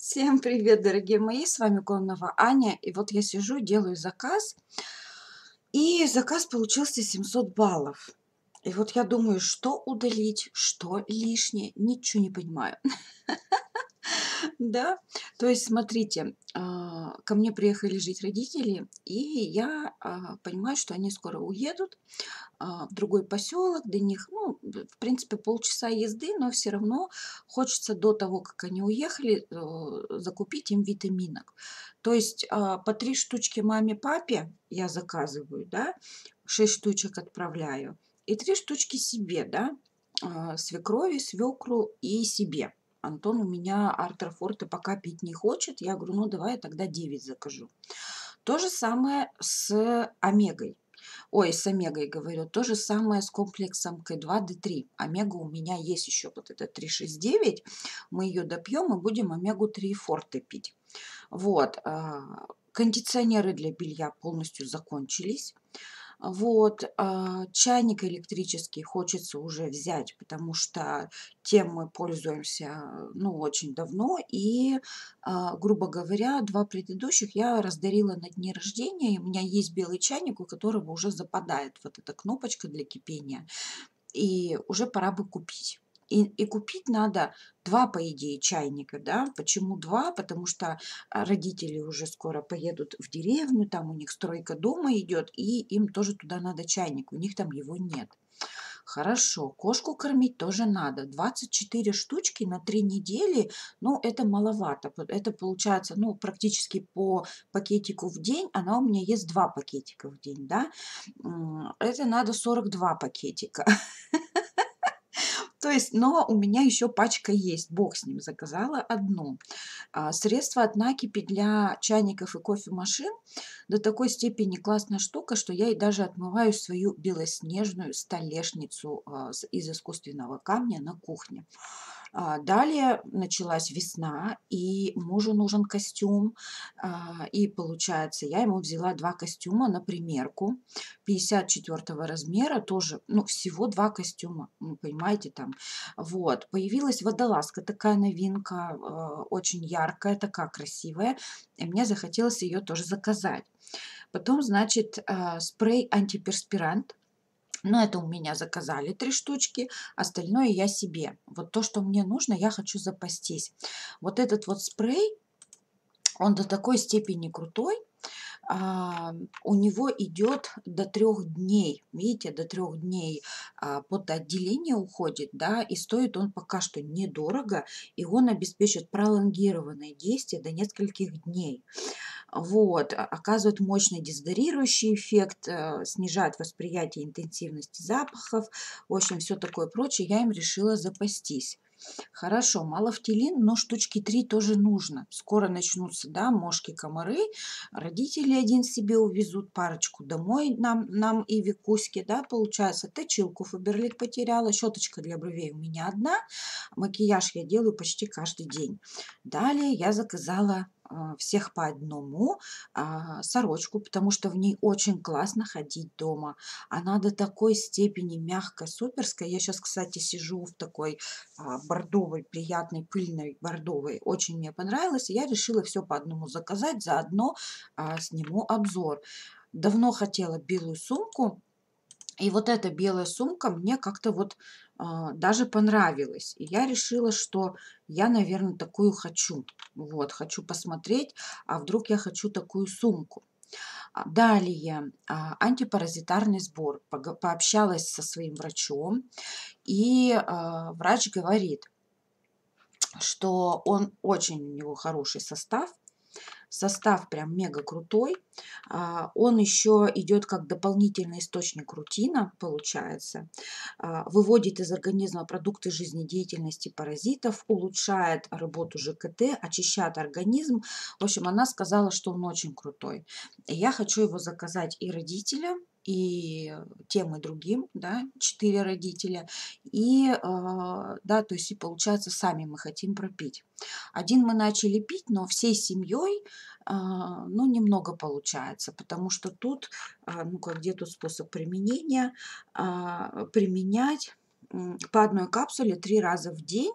Всем привет, дорогие мои! С вами Кононова Аня. И вот я сижу, делаю заказ. И заказ получился 700 баллов. И вот я думаю, что удалить, что лишнее. Ничего не понимаю. Да? То есть, смотрите, ко мне приехали жить родители. И я понимаю, что они скоро уедут в другой поселок. До них, ну, в принципе, полчаса езды, но все равно хочется до того, как они уехали, закупить им витаминок. То есть по 3 штучки маме, папе я заказываю, да, 6 штучек отправляю. И 3 штучки себе, да, свекрови, свекру и себе. Антон у меня Артерфорте пока пить не хочет. Я говорю, ну давай я тогда 9 закажу. То же самое с омегой. Ой, с омегой говорю. То же самое с комплексом К2Д3. Омега у меня есть еще вот это 369. Мы ее допьем и будем омегу 3 форте пить. Вот. Кондиционеры для белья полностью закончились. Вот, чайник электрический хочется уже взять, потому что тем мы пользуемся, ну, очень давно. И, грубо говоря, 2 предыдущих я раздарила на дни рождения. И у меня есть белый чайник, у которого уже западает вот эта кнопочка для кипения. И уже пора бы купить. И купить надо 2, по идее, чайника, да. Почему 2? Потому что родители уже скоро поедут в деревню, там у них стройка дома идет, и им тоже туда надо чайник, у них там его нет. Хорошо, кошку кормить тоже надо. 24 штучки на 3 недели, ну, это маловато. Это получается, ну, практически по пакетику в день. Она у меня есть 2 пакетика в день, да. Это надо 42 пакетика. То есть, но у меня еще пачка есть, бог с ним, заказала одну. Средство от накипи для чайников и кофемашин до такой степени классная штука, что я и даже отмываю свою белоснежную столешницу из искусственного камня на кухне. Далее началась весна, и мужу нужен костюм, и получается, я ему взяла 2 костюма на примерку 54 размера, тоже, ну, всего 2 костюма, ну, понимаете, там, вот, появилась водолазка, такая новинка, очень яркая, такая красивая, и мне захотелось ее тоже заказать. Потом, значит, спрей антиперспирант. Но это у меня заказали 3 штучки, остальное я себе. Вот то, что мне нужно, я хочу запастись. Вот этот вот спрей, он до такой степени крутой. У него идет до 3 дней, видите, до 3 дней потоотделение уходит, да, и стоит он пока что недорого, и он обеспечит пролонгированное действие до нескольких дней. Вот, оказывает мощный дезодорирующий эффект, снижает восприятие интенсивности запахов, в общем, все такое прочее, я им решила запастись. Хорошо, малофтилин, но штучки 3 тоже нужно. Скоро начнутся, да, мошки, комары. Родители один себе увезут, парочку домой нам и Викуське, да, получается. Точилку Фаберлик потеряла, щеточка для бровей у меня одна. Макияж я делаю почти каждый день. Далее я заказала всех по одному сорочку, потому что в ней очень классно ходить дома. Она до такой степени мягкая, суперская. Я сейчас, кстати, сижу в такой бордовой, приятной, пыльной бордовой. Очень мне понравилось. Я решила все по одному заказать. Заодно сниму обзор. Давно хотела белую сумку. И вот эта белая сумка мне как-то вот даже понравилась. И я решила, что я, наверное, такую хочу. Вот, хочу посмотреть, а вдруг я хочу такую сумку. Далее, антипаразитарный сбор. Пообщалась со своим врачом, и врач говорит, что он очень, у него хороший состав. Состав прям мега крутой. Он еще идет как дополнительный источник рутина, получается. Выводит из организма продукты жизнедеятельности паразитов, улучшает работу ЖКТ, очищает организм. В общем, она сказала, что он очень крутой. Я хочу его заказать и родителям, и тем, и другим, да, 4 родителя. И, да, то есть, и получается, сами мы хотим пропить. Один мы начали пить, но всей семьей, ну, немного получается, потому что тут, ну-ка, где тут способ применения? Применять по одной капсуле 3 раза в день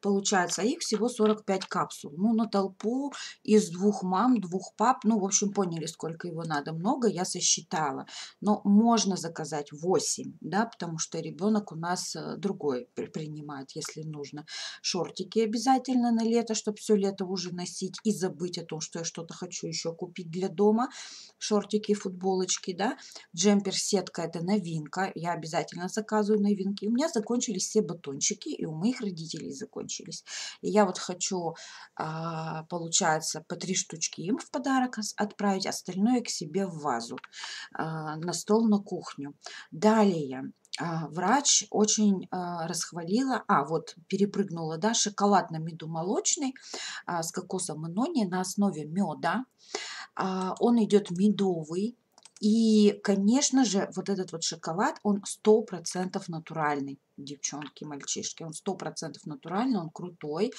Получается, их всего 45 капсул. Ну, на толпу из 2 мам, 2 пап. Ну, в общем, поняли, сколько его надо. Много, я сосчитала. Но можно заказать 8, да, потому что ребенок у нас другой принимает, если нужно. Шортики обязательно на лето, чтобы все лето уже носить и забыть о том, что я что-то хочу еще купить для дома. Шортики, футболочки, да. Джемпер-сетка – это новинка. Я обязательно заказываю новинки. У меня закончились все батончики, и у моих родителей закончились. И я вот хочу, получается, по 3 штучки им в подарок отправить, остальное к себе в вазу, на стол, на кухню. Далее. Врач очень расхвалила, вот перепрыгнула, да, шоколад на меду молочный с кокосом и нони на основе меда. Он идет медовый. И, конечно же, вот этот вот шоколад, он 100% натуральный. Девчонки, мальчишки, он 100% натуральный, он крутой.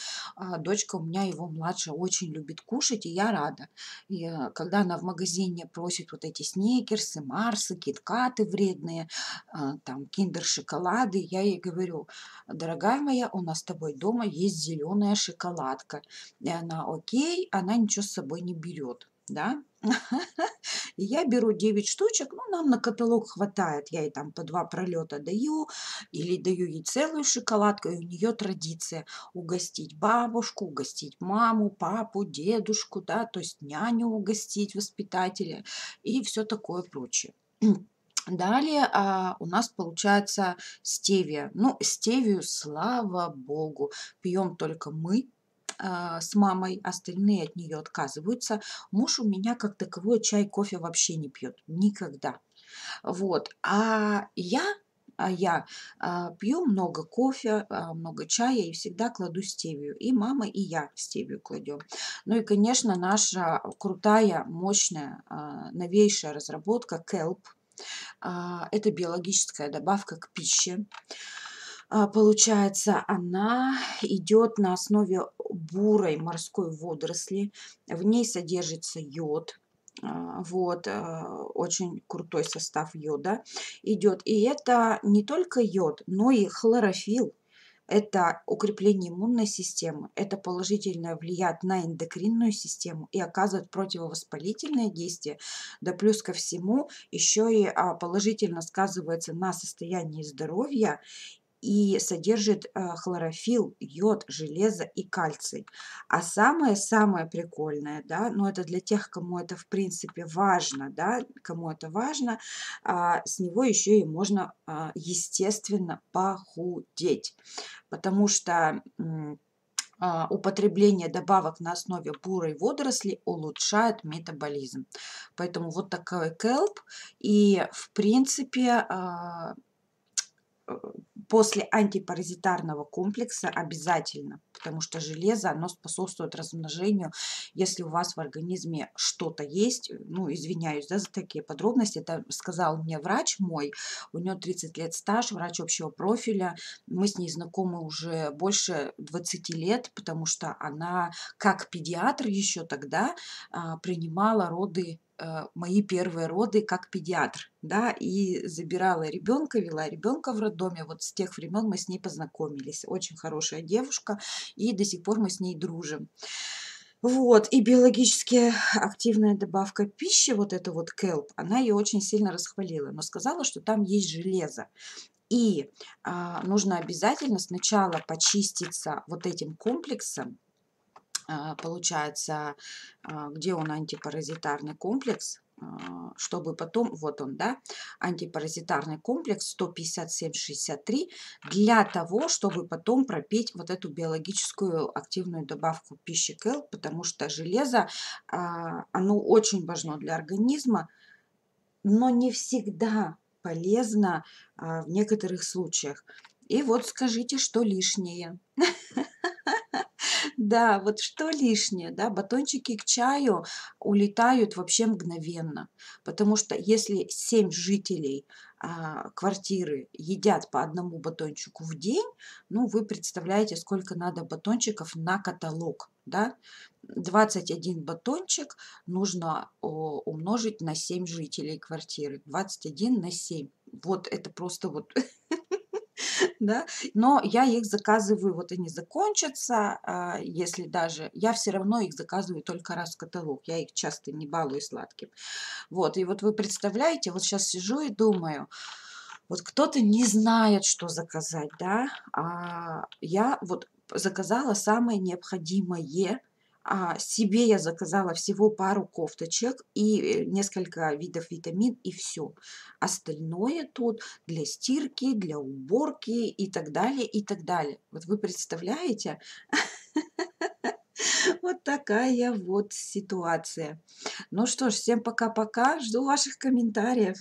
Дочка у меня, его младшая, очень любит кушать, и я рада. И когда она в магазине просит вот эти сникерсы, марсы, киткаты вредные, там киндер-шоколады, я ей говорю: дорогая моя, у нас с тобой дома есть зеленая шоколадка. И она: окей, она ничего с собой не берет, да. Я беру 9 штучек, ну, нам на каталог хватает, я ей там по 2 пролета даю, или даю ей целую шоколадку, и у нее традиция угостить бабушку, угостить маму, папу, дедушку, да, то есть няню угостить, воспитателя и все такое прочее. Далее у нас получается стевия. Ну, стевию, слава богу, пьем только мы с мамой, остальные от нее отказываются. Муж у меня как таковой чай, кофе вообще не пьет. Никогда. Вот. А я пью много кофе, много чая и всегда кладу стевию. И мама, и я стевию кладем. Ну и, конечно, наша крутая, мощная, новейшая разработка Келп. Это биологическая добавка к пище. Получается, она идет на основе бурой морской водоросли. В ней содержится йод. Вот, очень крутой состав йода идет. И это не только йод, но и хлорофилл. Это укрепление иммунной системы, это положительно влияет на эндокринную систему и оказывает противовоспалительное действие. Да плюс ко всему, еще и положительно сказывается на состоянии здоровья. И содержит хлорофилл, йод, железо и кальций. А самое-самое прикольное, да, но это для тех, кому это в принципе важно, да, кому это важно, с него еще и можно, естественно, похудеть. Потому что употребление добавок на основе бурой водоросли улучшает метаболизм. Поэтому вот такой Келп. И в принципе... После антипаразитарного комплекса обязательно, потому что железо, оно способствует размножению. Если у вас в организме что-то есть, ну, извиняюсь, да, за такие подробности, это сказал мне врач мой, у нее 30 лет стаж, врач общего профиля, мы с ней знакомы уже больше 20 лет, потому что она, как педиатр еще тогда, принимала роды, мои первые роды как педиатр, да, и забирала ребенка, вела ребенка в роддоме. Вот с тех времен мы с ней познакомились. Очень хорошая девушка, и до сих пор мы с ней дружим. Вот, и биологически активная добавка пищи, вот эта вот Келп, она ее очень сильно расхвалила, но сказала, что там есть железо. И нужно обязательно сначала почиститься вот этим комплексом, получается, где он антипаразитарный комплекс, чтобы потом, вот он, да, антипаразитарный комплекс 157-63, для того, чтобы потом пропить вот эту биологическую активную добавку пищи Келп, потому что железо, оно очень важно для организма, но не всегда полезно в некоторых случаях. И вот скажите, что лишнее. Да, вот что лишнее, да, батончики к чаю улетают вообще мгновенно, потому что если 7 жителей квартиры едят по 1 батончику в день, ну, вы представляете, сколько надо батончиков на каталог, да, 21 батончик нужно умножить на 7 жителей квартиры, 21 на 7, вот это просто вот... да, но я их заказываю, вот они закончатся, если даже, я все равно их заказываю только раз в каталог, я их часто не балую сладким. Вот, и вот вы представляете, вот сейчас сижу и думаю, вот кто-то не знает, что заказать, да, а я вот заказала самое необходимое. Себе я заказала всего пару кофточек и несколько видов витамин, и все. Остальное тут для стирки, для уборки и так далее, и так далее. Вот вы представляете? Вот такая вот ситуация. Ну что ж, всем пока-пока. Жду ваших комментариев.